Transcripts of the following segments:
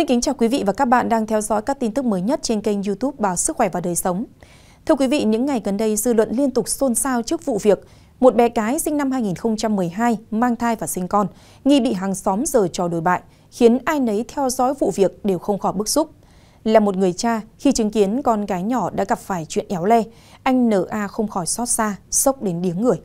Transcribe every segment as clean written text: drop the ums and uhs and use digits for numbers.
Xin kính chào quý vị và các bạn đang theo dõi các tin tức mới nhất trên kênh YouTube Báo Sức khỏe và Đời sống. Thưa quý vị, những ngày gần đây dư luận liên tục xôn xao trước vụ việc một bé gái sinh năm 2012 mang thai và sinh con, nghi bị hàng xóm giở trò đối bại, khiến ai nấy theo dõi vụ việc đều không khỏi bức xúc. Là một người cha, khi chứng kiến con gái nhỏ đã gặp phải chuyện éo le, anh N.A. không khỏi xót xa, sốc đến điếng người.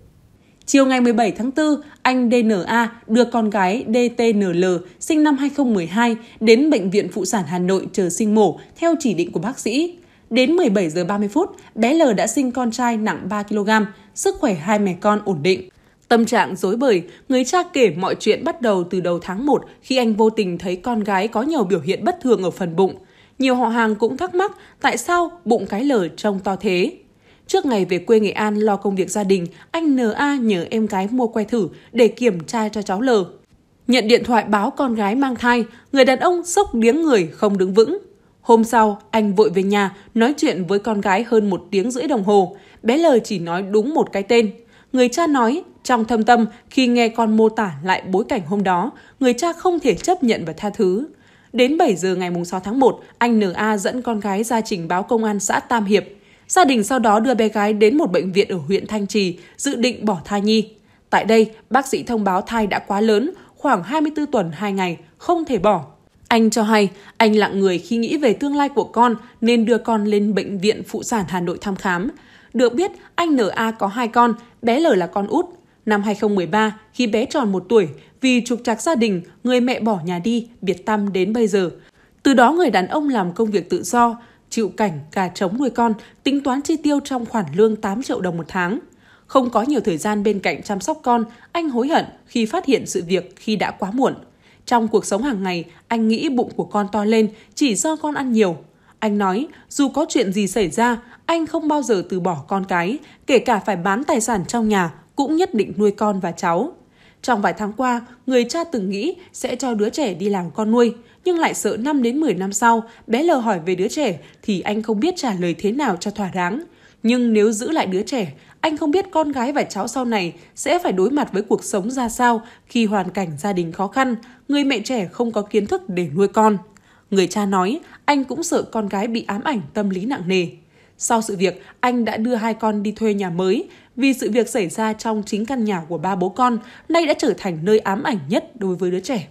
Chiều ngày 17 tháng 4, anh D.N.A. đưa con gái D.T.N.L. sinh năm 2012 đến Bệnh viện Phụ sản Hà Nội chờ sinh mổ theo chỉ định của bác sĩ. Đến 17 giờ 30 phút, bé L đã sinh con trai nặng 3 kg, sức khỏe hai mẹ con ổn định. Tâm trạng rối bời, người cha kể mọi chuyện bắt đầu từ đầu tháng 1 khi anh vô tình thấy con gái có nhiều biểu hiện bất thường ở phần bụng. Nhiều họ hàng cũng thắc mắc tại sao bụng cái L trông to thế. Trước ngày về quê Nghệ An lo công việc gia đình, anh N.A. nhờ em gái mua que thử để kiểm tra cho cháu L. Nhận điện thoại báo con gái mang thai, người đàn ông sốc điếng người không đứng vững. Hôm sau, anh vội về nhà nói chuyện với con gái hơn 1,5 tiếng đồng hồ. Bé L chỉ nói đúng một cái tên. Người cha nói, trong thâm tâm, khi nghe con mô tả lại bối cảnh hôm đó, người cha không thể chấp nhận và tha thứ. Đến 7 giờ ngày 6 tháng 1, anh N.A. dẫn con gái ra trình báo công an xã Tam Hiệp. Gia đình sau đó đưa bé gái đến một bệnh viện ở huyện Thanh Trì, dự định bỏ thai nhi. Tại đây, bác sĩ thông báo thai đã quá lớn, khoảng 24 tuần 2 ngày, không thể bỏ. Anh cho hay, anh lặng người khi nghĩ về tương lai của con nên đưa con lên Bệnh viện Phụ sản Hà Nội thăm khám. Được biết, anh N.A. có 2 con, bé L là con út. Năm 2013, khi bé tròn 1 tuổi, vì trục trặc gia đình, người mẹ bỏ nhà đi, biệt tăm đến bây giờ. Từ đó người đàn ông làm công việc tự do, chịu cảnh gà trống nuôi con, tính toán chi tiêu trong khoản lương 8 triệu đồng một tháng. Không có nhiều thời gian bên cạnh chăm sóc con, anh hối hận khi phát hiện sự việc khi đã quá muộn. Trong cuộc sống hàng ngày, anh nghĩ bụng của con to lên chỉ do con ăn nhiều. Anh nói, dù có chuyện gì xảy ra, anh không bao giờ từ bỏ con cái, kể cả phải bán tài sản trong nhà, cũng nhất định nuôi con và cháu. Trong vài tháng qua, người cha từng nghĩ sẽ cho đứa trẻ đi làm con nuôi, nhưng lại sợ 5 đến 10 năm sau, bé L hỏi về đứa trẻ thì anh không biết trả lời thế nào cho thỏa đáng. Nhưng nếu giữ lại đứa trẻ, anh không biết con gái và cháu sau này sẽ phải đối mặt với cuộc sống ra sao khi hoàn cảnh gia đình khó khăn, người mẹ trẻ không có kiến thức để nuôi con. Người cha nói, anh cũng sợ con gái bị ám ảnh tâm lý nặng nề. Sau sự việc, anh đã đưa 2 con đi thuê nhà mới, vì sự việc xảy ra trong chính căn nhà của ba bố con, nay đã trở thành nơi ám ảnh nhất đối với đứa trẻ.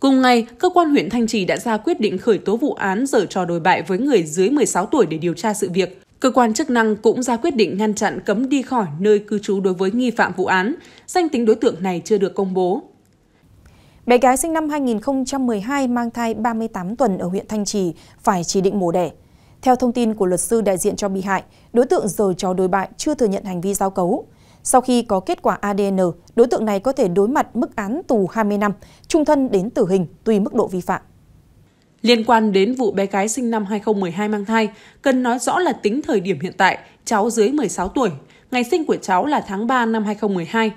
Cùng ngày, cơ quan huyện Thanh Trì đã ra quyết định khởi tố vụ án giở trò đồi bại với người dưới 16 tuổi để điều tra sự việc. Cơ quan chức năng cũng ra quyết định ngăn chặn cấm đi khỏi nơi cư trú đối với nghi phạm vụ án. Danh tính đối tượng này chưa được công bố. Bé gái sinh năm 2012 mang thai 38 tuần ở huyện Thanh Trì phải chỉ định mổ đẻ. Theo thông tin của luật sư đại diện cho bị hại, đối tượng giở trò đối bại chưa thừa nhận hành vi giao cấu. Sau khi có kết quả ADN, đối tượng này có thể đối mặt mức án tù 20 năm, chung thân đến tử hình tùy mức độ vi phạm. Liên quan đến vụ bé gái sinh năm 2012 mang thai, cần nói rõ là tính thời điểm hiện tại, cháu dưới 16 tuổi. Ngày sinh của cháu là tháng 3 năm 2012.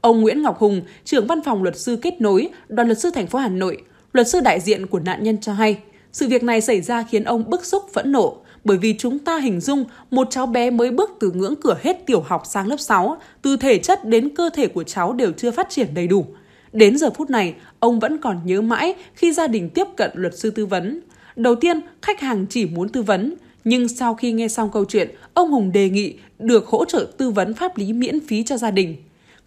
Ông Nguyễn Ngọc Hùng, trưởng văn phòng luật sư kết nối, đoàn luật sư thành phố Hà Nội, luật sư đại diện của nạn nhân cho hay, sự việc này xảy ra khiến ông bức xúc phẫn nộ, bởi vì chúng ta hình dung một cháu bé mới bước từ ngưỡng cửa hết tiểu học sang lớp 6, từ thể chất đến cơ thể của cháu đều chưa phát triển đầy đủ. Đến giờ phút này, ông vẫn còn nhớ mãi khi gia đình tiếp cận luật sư tư vấn. Đầu tiên, khách hàng chỉ muốn tư vấn, nhưng sau khi nghe xong câu chuyện, ông Hùng đề nghị được hỗ trợ tư vấn pháp lý miễn phí cho gia đình.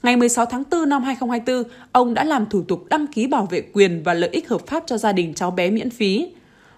Ngày 16 tháng 4 năm 2024, ông đã làm thủ tục đăng ký bảo vệ quyền và lợi ích hợp pháp cho gia đình cháu bé miễn phí.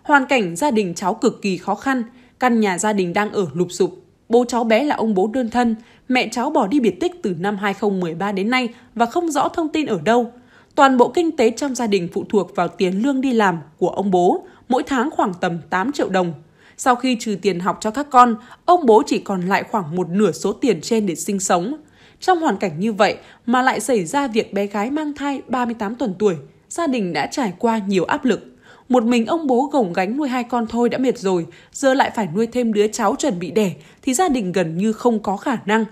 Hoàn cảnh gia đình cháu cực kỳ khó khăn, căn nhà gia đình đang ở lụp xụp. Bố cháu bé là ông bố đơn thân, mẹ cháu bỏ đi biệt tích từ năm 2013 đến nay và không rõ thông tin ở đâu. Toàn bộ kinh tế trong gia đình phụ thuộc vào tiền lương đi làm của ông bố, mỗi tháng khoảng tầm 8 triệu đồng. Sau khi trừ tiền học cho các con, ông bố chỉ còn lại khoảng một nửa số tiền trên để sinh sống. Trong hoàn cảnh như vậy mà lại xảy ra việc bé gái mang thai 38 tuần tuổi, gia đình đã trải qua nhiều áp lực. Một mình ông bố gồng gánh nuôi 2 con thôi đã mệt rồi, giờ lại phải nuôi thêm đứa cháu chuẩn bị đẻ thì gia đình gần như không có khả năng.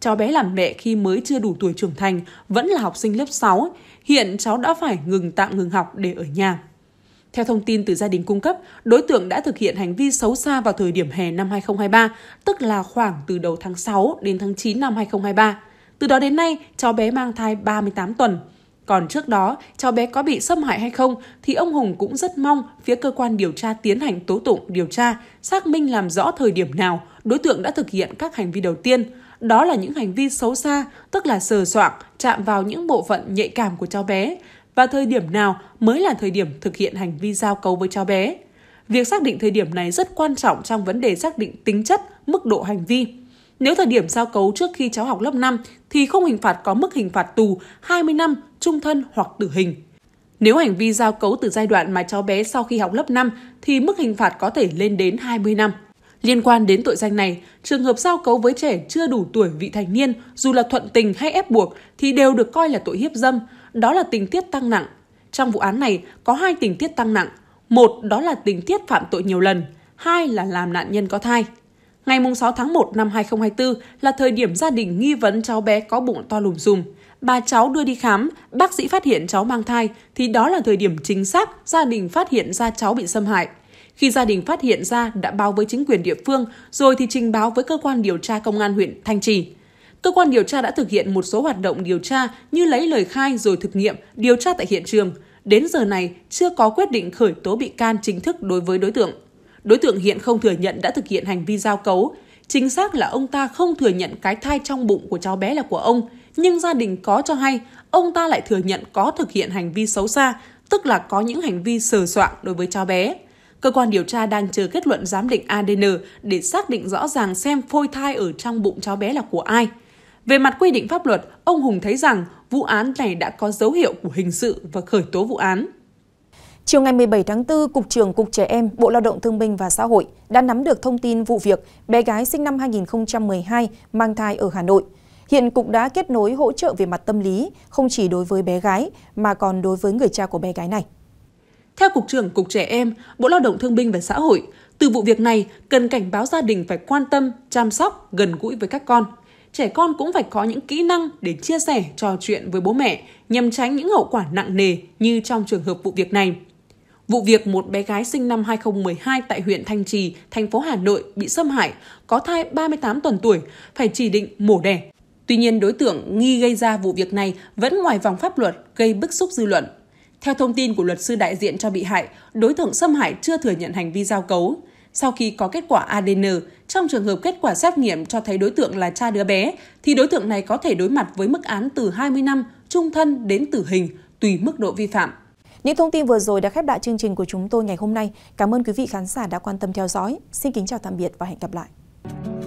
Cháu bé làm mẹ khi mới chưa đủ tuổi trưởng thành, vẫn là học sinh lớp 6, hiện cháu đã phải tạm ngừng học để ở nhà. Theo thông tin từ gia đình cung cấp, đối tượng đã thực hiện hành vi xấu xa vào thời điểm hè năm 2023, tức là khoảng từ đầu tháng 6 đến tháng 9 năm 2023. Từ đó đến nay, cháu bé mang thai 38 tuần. Còn trước đó, cháu bé có bị xâm hại hay không thì ông Hùng cũng rất mong phía cơ quan điều tra tiến hành tố tụng điều tra, xác minh làm rõ thời điểm nào đối tượng đã thực hiện các hành vi đầu tiên. Đó là những hành vi xấu xa, tức là sờ soạng, chạm vào những bộ phận nhạy cảm của cháu bé, và thời điểm nào mới là thời điểm thực hiện hành vi giao cấu với cháu bé. Việc xác định thời điểm này rất quan trọng trong vấn đề xác định tính chất, mức độ hành vi. Nếu thời điểm giao cấu trước khi cháu học lớp 5 thì không hình phạt có mức hình phạt tù 20 năm, chung thân hoặc tử hình. Nếu hành vi giao cấu từ giai đoạn mà cháu bé sau khi học lớp 5 thì mức hình phạt có thể lên đến 20 năm. Liên quan đến tội danh này, trường hợp giao cấu với trẻ chưa đủ tuổi vị thành niên, dù là thuận tình hay ép buộc thì đều được coi là tội hiếp dâm, đó là tình tiết tăng nặng. Trong vụ án này có hai tình tiết tăng nặng, một đó là tình tiết phạm tội nhiều lần, hai là làm nạn nhân có thai. Ngày 6 tháng 1 năm 2024 là thời điểm gia đình nghi vấn cháu bé có bụng to lùm xùm. Bà cháu đưa đi khám, bác sĩ phát hiện cháu mang thai thì đó là thời điểm chính xác gia đình phát hiện ra cháu bị xâm hại. Khi gia đình phát hiện ra đã báo với chính quyền địa phương rồi thì trình báo với cơ quan điều tra công an huyện Thanh Trì. Cơ quan điều tra đã thực hiện một số hoạt động điều tra như lấy lời khai rồi thực nghiệm, điều tra tại hiện trường. Đến giờ này chưa có quyết định khởi tố bị can chính thức đối với đối tượng. Đối tượng hiện không thừa nhận đã thực hiện hành vi giao cấu. Chính xác là ông ta không thừa nhận cái thai trong bụng của cháu bé là của ông, nhưng gia đình có cho hay ông ta lại thừa nhận có thực hiện hành vi xấu xa, tức là có những hành vi sờ soạng đối với cháu bé. Cơ quan điều tra đang chờ kết luận giám định ADN để xác định rõ ràng xem phôi thai ở trong bụng cháu bé là của ai. Về mặt quy định pháp luật, ông Hùng thấy rằng vụ án này đã có dấu hiệu của hình sự và khởi tố vụ án. Chiều ngày 17 tháng 4, Cục trưởng Cục Trẻ Em, Bộ Lao động Thương binh và Xã hội đã nắm được thông tin vụ việc bé gái sinh năm 2012 mang thai ở Hà Nội. Hiện Cục đã kết nối hỗ trợ về mặt tâm lý, không chỉ đối với bé gái mà còn đối với người cha của bé gái này. Theo Cục trưởng Cục Trẻ Em, Bộ Lao động Thương binh và Xã hội, từ vụ việc này cần cảnh báo gia đình phải quan tâm, chăm sóc, gần gũi với các con. Trẻ con cũng phải có những kỹ năng để chia sẻ, trò chuyện với bố mẹ nhằm tránh những hậu quả nặng nề như trong trường hợp vụ việc này. Vụ việc một bé gái sinh năm 2012 tại huyện Thanh Trì, thành phố Hà Nội bị xâm hại, có thai 38 tuần tuổi, phải chỉ định mổ đẻ. Tuy nhiên, đối tượng nghi gây ra vụ việc này vẫn ngoài vòng pháp luật, gây bức xúc dư luận. Theo thông tin của luật sư đại diện cho bị hại, đối tượng xâm hại chưa thừa nhận hành vi giao cấu. Sau khi có kết quả ADN, trong trường hợp kết quả xét nghiệm cho thấy đối tượng là cha đứa bé, thì đối tượng này có thể đối mặt với mức án từ 20 năm, chung thân đến tử hình, tùy mức độ vi phạm. Những thông tin vừa rồi đã khép lại chương trình của chúng tôi ngày hôm nay. Cảm ơn quý vị khán giả đã quan tâm theo dõi. Xin kính chào tạm biệt và hẹn gặp lại.